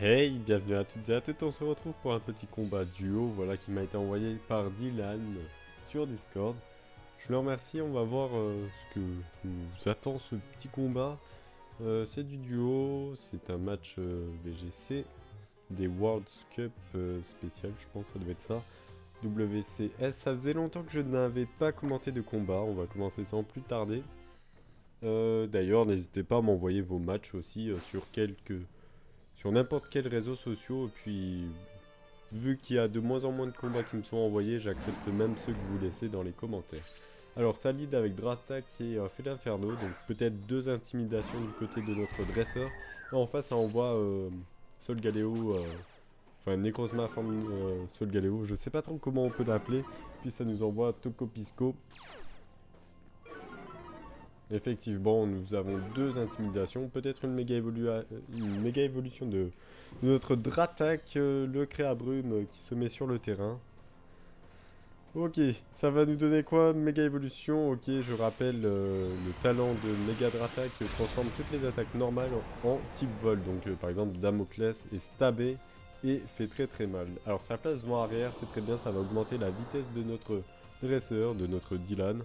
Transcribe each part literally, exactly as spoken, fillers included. Hey, bienvenue à toutes et à toutes, on se retrouve pour un petit combat duo, voilà, qui m'a été envoyé par Dylan sur Discord. Je le remercie, on va voir euh, ce que nous attend ce petit combat. Euh, c'est du duo, c'est un match euh, V G C, des World Cup euh, spécial, je pense ça devait être ça. W C S, ça faisait longtemps que je n'avais pas commenté de combat, on va commencer sans plus tarder. Euh, D'ailleurs, n'hésitez pas à m'envoyer vos matchs aussi euh, sur quelques... sur n'importe quel réseau social, et puis vu qu'il y a de moins en moins de combats qui me sont envoyés, j'accepte même ceux que vous laissez dans les commentaires. Alors ça lead avec Drata qui euh, fait l'inferno, donc peut-être deux intimidations du côté de notre dresseur. Et en face ça envoie euh, Solgaleo, euh, enfin Necrozma forme euh, Solgaleo, je sais pas trop comment on peut l'appeler. Puis ça nous envoie Tokopisco. Effectivement, nous avons deux intimidations, peut-être une méga évolution de notre Dratak, euh, le créabrume euh, qui se met sur le terrain. Ok, ça va nous donner quoi? Méga évolution, ok, je rappelle euh, le talent de méga Dratak qui transforme toutes les attaques normales en type vol. Donc euh, par exemple, Damoclès est stabé et fait très très mal. Alors sa place vent arrière, c'est très bien, ça va augmenter la vitesse de notre dresseur, de notre Dylan.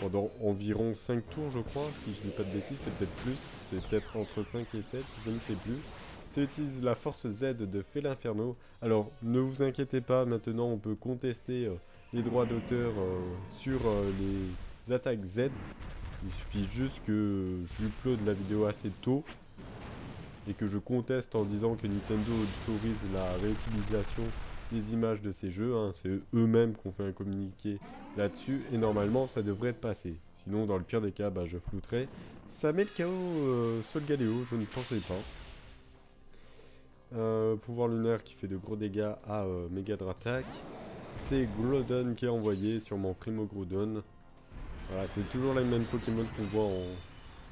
Pendant environ cinq tours je crois, si je dis pas de bêtises, c'est peut-être plus, c'est peut-être entre cinq et sept, je ne sais plus. Ça utilise la force Z de Félinferno. Alors ne vous inquiétez pas, maintenant on peut contester euh, les droits d'auteur euh, sur euh, les attaques Z. Il suffit juste que je upload la vidéo assez tôt et que je conteste en disant que Nintendo autorise la réutilisation les images de ces jeux, hein, c'est eux-mêmes qu'on fait un communiqué là-dessus, et normalement ça devrait passer. Sinon, dans le pire des cas, bah, je flouterai. Ça met le chaos euh, Solgaleo, je ne pensais pas. Euh, pouvoir lunaire qui fait de gros dégâts à euh, Mega Dratak. C'est Groudon qui est envoyé, sûrement Primo Groudon. Voilà, c'est toujours les mêmes Pokémon qu'on voit en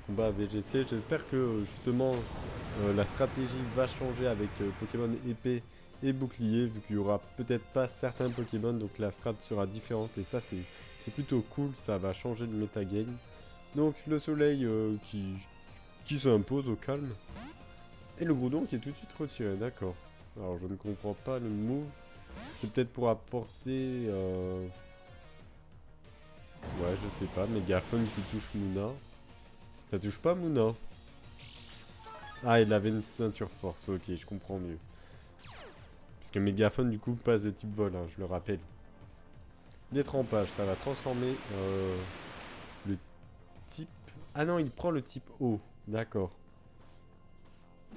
combat V G C. J'espère que justement euh, la stratégie va changer avec euh, Pokémon épée et bouclier, vu qu'il y aura peut-être pas certains Pokémon, donc la strat sera différente, et ça c'est plutôt cool, ça va changer le metagame. Donc le soleil euh, qui, qui s'impose au calme, et le Groudon qui est tout de suite retiré, d'accord. Alors je ne comprends pas le move, c'est peut-être pour apporter... Euh... Ouais, je sais pas, Mégaphone qui touche Muna. Ça touche pas Muna. Ah, il avait une ceinture force, ok, je comprends mieux. Parce que Mégaphone du coup passe de type vol, hein, je le rappelle. Détrempage, ça va transformer euh, le type... Ah non, il prend le type eau, d'accord.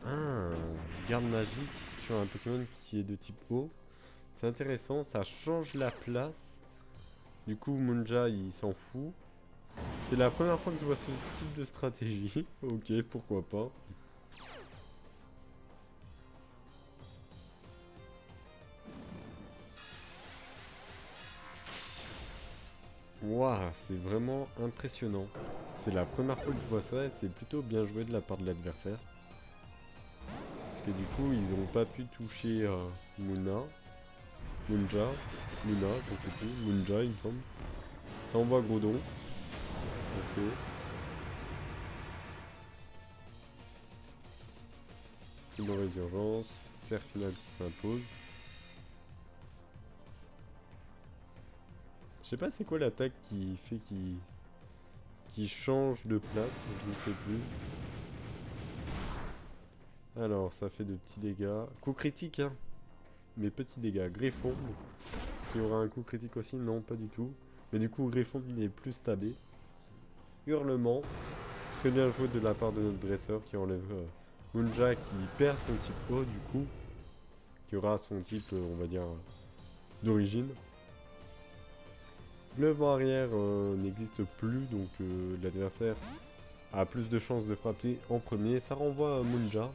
Ah, garde magique sur un Pokémon qui est de type eau. C'est intéressant, ça change la place. Du coup, Munja, il s'en fout. C'est la première fois que je vois ce type de stratégie. Ok, pourquoi pas. Waouh, c'est vraiment impressionnant. C'est la première fois que je vois ça et c'est plutôt bien joué de la part de l'adversaire. Parce que du coup, ils n'ont pas pu toucher euh, Muna. Munja. Muna, je sais plus. Munja, il me semble. Ça envoie Groudon. Ok. C'est mauvaise urgence. Serre finale qui s'impose. Je sais pas c'est quoi l'attaque qui fait qui qui change de place, je ne sais plus. Alors ça fait de petits dégâts. Coup critique hein. Mais petits dégâts. Griffon. Est-ce qu'il y aura un coup critique aussi? Non, pas du tout. Mais du coup Griffon il est plus stabé. Hurlement. Très bien joué de la part de notre dresseur qui enlève euh, Moonja qui perd son type O du coup. Qui aura son type euh, on va dire euh, d'origine. Le vent arrière euh, n'existe plus, donc euh, l'adversaire a plus de chances de frapper en premier. Ça renvoie à Munja.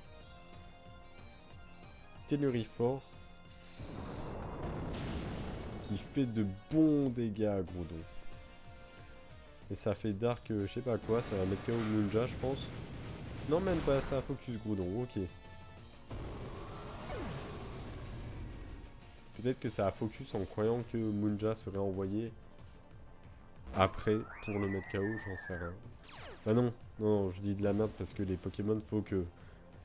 Telluri Force. Qui fait de bons dégâts à Groudon. Et ça fait Dark, euh, je sais pas quoi, ça va mettre K O Munja, je pense. Non, même pas, ça focus Groudon, ok. Peut-être que ça a focus en croyant que Munja serait envoyé. Après, pour le mettre K O, j'en sais rien. Bah non, non, non, je dis de la merde parce que les Pokémon, faut que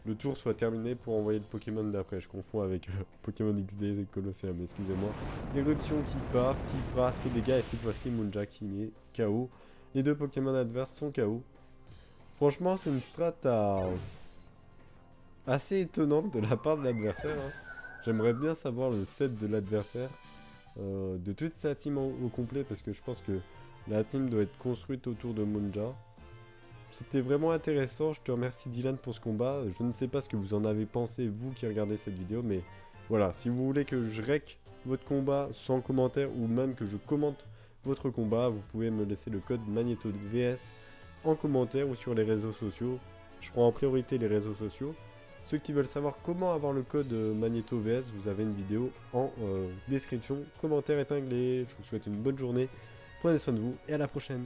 le tour soit terminé pour envoyer le Pokémon d'après. Je confonds avec euh, Pokémon X D et Colosseum, excusez-moi. L'éruption qui part, qui fera ses dégâts, et cette fois-ci Moonjack qui met K O. Les deux Pokémon adverses sont K O. Franchement, c'est une strat à... assez étonnante de la part de l'adversaire. Hein. J'aimerais bien savoir le set de l'adversaire, euh, de toute sa team au, au complet, parce que je pense que la team doit être construite autour de Munja. C'était vraiment intéressant, je te remercie Dylan pour ce combat. Je ne sais pas ce que vous en avez pensé, vous qui regardez cette vidéo, mais voilà. Si vous voulez que je rec votre combat sans commentaire, ou même que je commente votre combat, vous pouvez me laisser le code MagnetoVS en commentaire ou sur les réseaux sociaux. Je prends en priorité les réseaux sociaux. Ceux qui veulent savoir comment avoir le code MagnetoVS, vous avez une vidéo en euh, description, commentaire épinglé. Je vous souhaite une bonne journée, prenez soin de vous et à la prochaine.